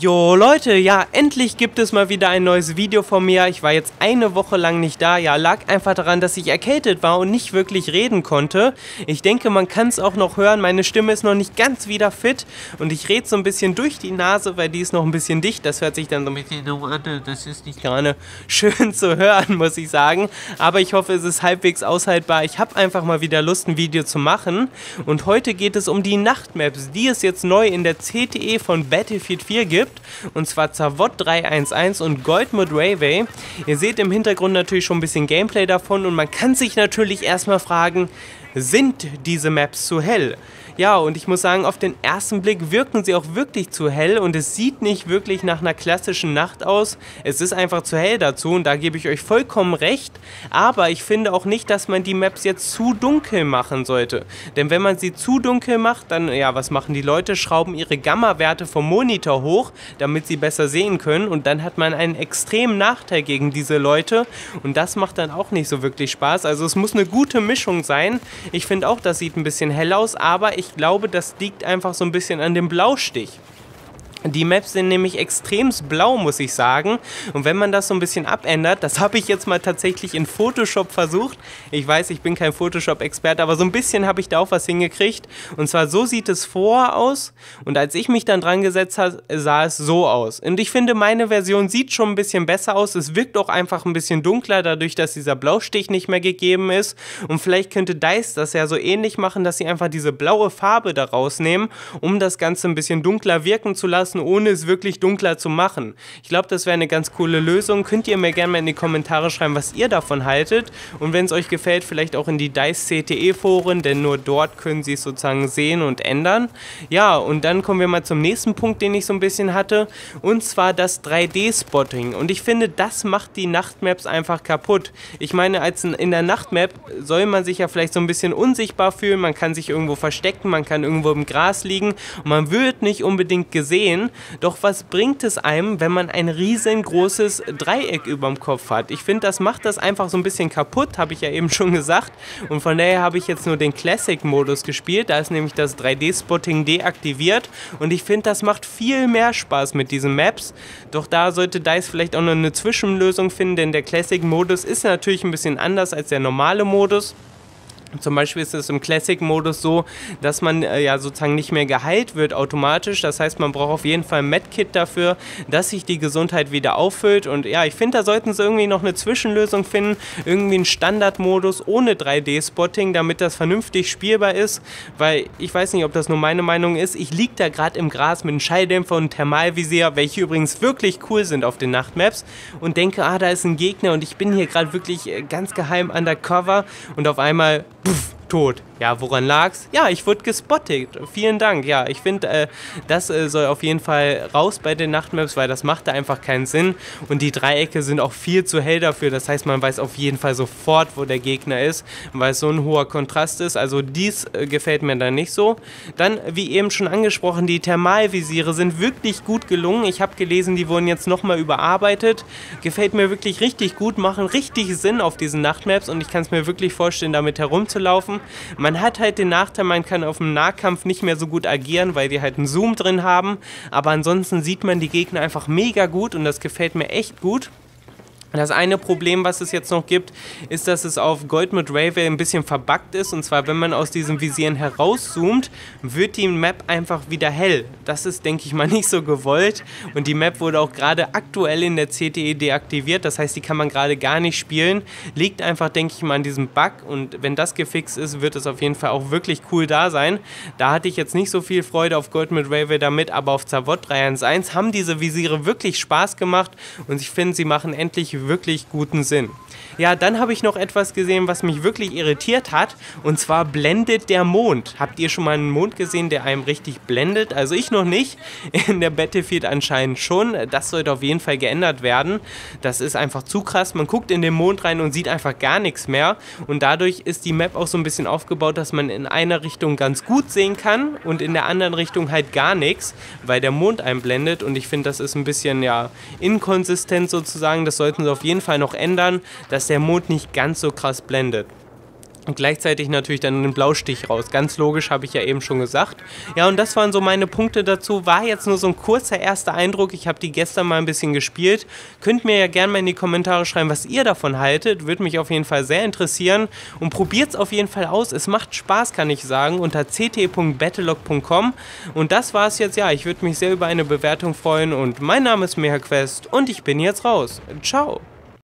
Jo Leute, ja, endlich gibt es mal wieder ein neues Video von mir. Ich war jetzt eine Woche lang nicht da. Ja, lag einfach daran, dass ich erkältet war und nicht wirklich reden konnte. Ich denke, man kann es auch noch hören. Meine Stimme ist noch nicht ganz wieder fit und ich rede so ein bisschen durch die Nase, weil die ist noch ein bisschen dicht. Das hört sich dann so ein bisschen so an. Das ist nicht gerade schön zu hören, muss ich sagen. Aber ich hoffe, es ist halbwegs aushaltbar. Ich habe einfach mal wieder Lust, ein Video zu machen. Und heute geht es um die Nachtmaps, die es jetzt neu in der CTE von Battlefield 4 gibt. Und zwar Zavod 311 und Golmud Railway. Ihr seht im Hintergrund natürlich schon ein bisschen Gameplay davon und man kann sich natürlich erstmal fragen, sind diese Maps zu hell? Ja, und ich muss sagen, auf den ersten Blick wirken sie auch wirklich zu hell und es sieht nicht wirklich nach einer klassischen Nacht aus. Es ist einfach zu hell dazu und da gebe ich euch vollkommen recht. Aber ich finde auch nicht, dass man die Maps jetzt zu dunkel machen sollte. Denn wenn man sie zu dunkel macht, dann, ja, was machen die Leute? Schrauben ihre Gamma-Werte vom Monitor hoch, damit sie besser sehen können. Und dann hat man einen extremen Nachteil gegen diese Leute. Und das macht dann auch nicht so wirklich Spaß. Also es muss eine gute Mischung sein. Ich finde auch, das sieht ein bisschen hell aus, aber ich glaube, das liegt einfach so ein bisschen an dem Blaustich. Die Maps sind nämlich extrem blau, muss ich sagen. Und wenn man das so ein bisschen abändert, das habe ich jetzt mal tatsächlich in Photoshop versucht. Ich weiß, ich bin kein Photoshop-Experte, aber so ein bisschen habe ich da auch was hingekriegt. Und zwar so sieht es vorher aus. Und als ich mich dann dran gesetzt habe, sah es so aus. Und ich finde, meine Version sieht schon ein bisschen besser aus. Es wirkt auch einfach ein bisschen dunkler, dadurch, dass dieser Blaustich nicht mehr gegeben ist. Und vielleicht könnte DICE das ja so ähnlich machen, dass sie einfach diese blaue Farbe da rausnehmen, um das Ganze ein bisschen dunkler wirken zu lassen, ohne es wirklich dunkler zu machen. Ich glaube, das wäre eine ganz coole Lösung. Könnt ihr mir gerne mal in die Kommentare schreiben, was ihr davon haltet. Und wenn es euch gefällt, vielleicht auch in die DICE CTE Foren, denn nur dort können sie es sozusagen sehen und ändern. Ja, und dann kommen wir mal zum nächsten Punkt, den ich so ein bisschen hatte. Und zwar das 3D-Spotting. Und ich finde, das macht die Nachtmaps einfach kaputt. Ich meine, als in der Nachtmap soll man sich ja vielleicht so ein bisschen unsichtbar fühlen. Man kann sich irgendwo verstecken, man kann irgendwo im Gras liegen. Und man wird nicht unbedingt gesehen. Doch was bringt es einem, wenn man ein riesengroßes Dreieck überm Kopf hat? Ich finde, das macht das einfach so ein bisschen kaputt, habe ich ja eben schon gesagt. Und von daher habe ich jetzt nur den Classic-Modus gespielt. Da ist nämlich das 3D-Spotting deaktiviert. Und ich finde, das macht viel mehr Spaß mit diesen Maps. Doch da sollte DICE vielleicht auch noch eine Zwischenlösung finden, denn der Classic-Modus ist natürlich ein bisschen anders als der normale Modus. Zum Beispiel ist es im Classic-Modus so, dass man ja sozusagen nicht mehr geheilt wird automatisch. Das heißt, man braucht auf jeden Fall ein Medkit dafür, dass sich die Gesundheit wieder auffüllt. Und ja, ich finde, da sollten sie irgendwie noch eine Zwischenlösung finden. Irgendwie einen Standardmodus ohne 3D-Spotting, damit das vernünftig spielbar ist. Weil ich weiß nicht, ob das nur meine Meinung ist. Ich liege da gerade im Gras mit einem Schalldämpfer und einem Thermalvisier, welche übrigens wirklich cool sind auf den Nachtmaps. Und denke, ah, da ist ein Gegner und ich bin hier gerade wirklich ganz geheim undercover. Und auf einmal... Pff, tot. Ja, woran lag's? Ja, ich wurde gespottet. Vielen Dank. Ja, ich finde, das soll auf jeden Fall raus bei den Nachtmaps, weil das macht da einfach keinen Sinn. Und die Dreiecke sind auch viel zu hell dafür. Das heißt, man weiß auf jeden Fall sofort, wo der Gegner ist, weil es so ein hoher Kontrast ist. Also dies gefällt mir dann nicht so. Dann, wie eben schon angesprochen, die Thermalvisiere sind wirklich gut gelungen. Ich habe gelesen, die wurden jetzt nochmal überarbeitet. Gefällt mir wirklich richtig gut, machen richtig Sinn auf diesen Nachtmaps und ich kann es mir wirklich vorstellen, damit herumzulaufen. Man hat halt den Nachteil, man kann auf dem Nahkampf nicht mehr so gut agieren, weil die halt einen Zoom drin haben. Aber ansonsten sieht man die Gegner einfach mega gut und das gefällt mir echt gut. Das eine Problem, was es jetzt noch gibt, ist, dass es auf Golmud Railway ein bisschen verbuggt ist. Und zwar, wenn man aus diesen Visieren herauszoomt, wird die Map einfach wieder hell. Das ist, denke ich mal, nicht so gewollt. Und die Map wurde auch gerade aktuell in der CTE deaktiviert. Das heißt, die kann man gerade gar nicht spielen. Liegt einfach, denke ich mal, an diesem Bug. Und wenn das gefixt ist, wird es auf jeden Fall auch wirklich cool da sein. Da hatte ich jetzt nicht so viel Freude auf Golmud Railway damit, aber auf Zavod 311 haben diese Visiere wirklich Spaß gemacht. Und ich finde, sie machen endlich wirklich guten Sinn. Ja, dann habe ich noch etwas gesehen, was mich wirklich irritiert hat, und zwar blendet der Mond. Habt ihr schon mal einen Mond gesehen, der einem richtig blendet? Also ich noch nicht, in der Battlefield anscheinend schon. Das sollte auf jeden Fall geändert werden. Das ist einfach zu krass. Man guckt in den Mond rein und sieht einfach gar nichts mehr und dadurch ist die Map auch so ein bisschen aufgebaut, dass man in einer Richtung ganz gut sehen kann und in der anderen Richtung halt gar nichts, weil der Mond einen blendet und ich finde, das ist ein bisschen, ja, inkonsistent sozusagen. Das sollten auf jeden Fall noch ändern, dass der Mond nicht ganz so krass blendet. Und gleichzeitig natürlich dann einen Blaustich raus. Ganz logisch, habe ich ja eben schon gesagt. Ja, und das waren so meine Punkte dazu. War jetzt nur so ein kurzer erster Eindruck. Ich habe die gestern mal ein bisschen gespielt. Könnt mir ja gerne mal in die Kommentare schreiben, was ihr davon haltet. Würde mich auf jeden Fall sehr interessieren. Und probiert es auf jeden Fall aus. Es macht Spaß, kann ich sagen, unter cte.battlelog.com. Und das war es jetzt. Ja, ich würde mich sehr über eine Bewertung freuen. Und mein Name ist MegaQuest und ich bin jetzt raus. Ciao.